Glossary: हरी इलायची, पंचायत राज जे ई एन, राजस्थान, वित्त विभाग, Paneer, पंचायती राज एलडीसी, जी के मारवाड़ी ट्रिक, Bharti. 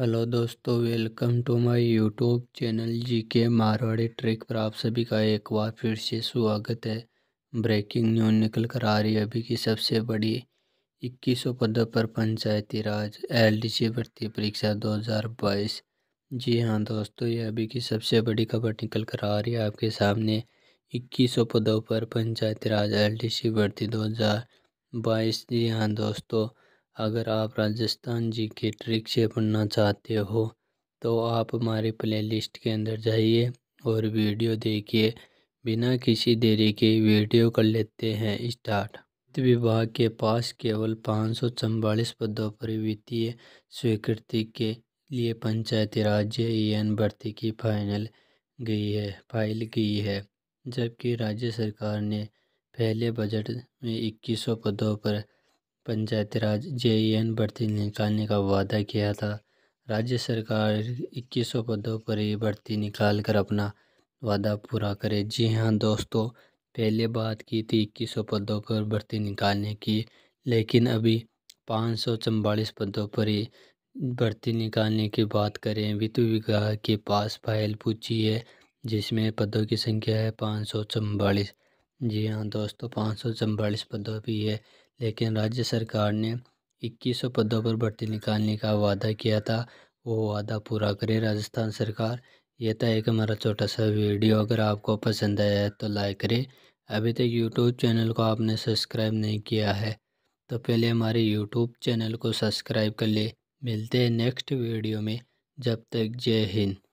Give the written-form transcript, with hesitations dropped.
Hello दोस्तों, welcome to my YouTube channel जी के मारवाड़ी ट्रिक पर आप सभी का एक बार फिर से स्वागत है। ब्रेकिंग न्यूज निकल कर आ रही है अभी की सबसे बड़ी। 2100 पदों पर पंचायती राज एलडीसी भर्ती परीक्षा 2022। जी हाँ दोस्तों, ये अभी की सबसे बड़ी खबर निकल कर आ रही है आपके सामने। 2100 पदों पर पंचायती राज एलडीसी भर्ती 2022। जी हाँ दोस्तों, अगर आप राजस्थान जी के ट्रिक से पढ़ना चाहते हो तो आप हमारे प्लेलिस्ट के अंदर जाइए और वीडियो देखिए। बिना किसी देरी के वीडियो कर लेते हैं स्टार्ट। वित्त विभाग के पास केवल 544 पदों पर वित्तीय स्वीकृति के लिए पंचायत राज जे ई एन भर्ती की फाइल गई है, जबकि राज्य सरकार ने पहले बजट में 2100 पदों पर पंचायती राज जे ई एन भर्ती निकालने का वादा किया था। राज्य सरकार 2100 पदों पर ये भर्ती निकाल कर अपना वादा पूरा करे। जी हाँ दोस्तों, पहले बात की थी 2100 पदों पर भर्ती निकालने की, लेकिन अभी 544 पदों पर ही भर्ती निकालने की बात करें। वित्त विभाग के पास फाइल पूछी है जिसमें पदों की संख्या है 544। जी हाँ दोस्तों, 544 पदों भी है, लेकिन राज्य सरकार ने 2100 पदों पर भर्ती निकालने का वादा किया था। वो वादा पूरा करे राजस्थान सरकार। यह था एक हमारा छोटा सा वीडियो। अगर आपको पसंद आया है तो लाइक करें। अभी तक यूट्यूब चैनल को आपने सब्सक्राइब नहीं किया है तो पहले हमारे यूट्यूब चैनल को सब्सक्राइब कर ले। मिलते हैं नेक्स्ट वीडियो में, जब तक जय हिंद।